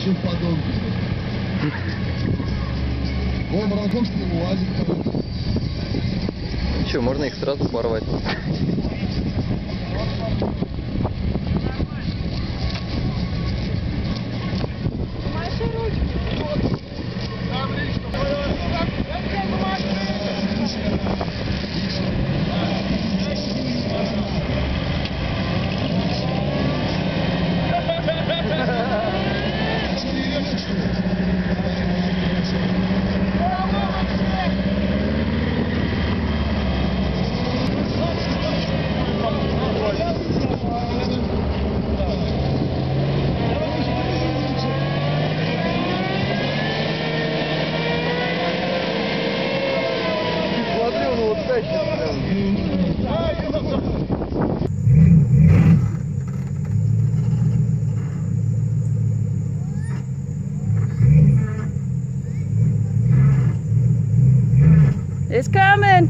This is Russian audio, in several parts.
нашим подонкам. Он врагом с ним лазит кого-то. Ну что, можно их сразу порвать? It's coming!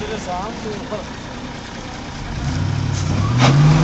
Интересно.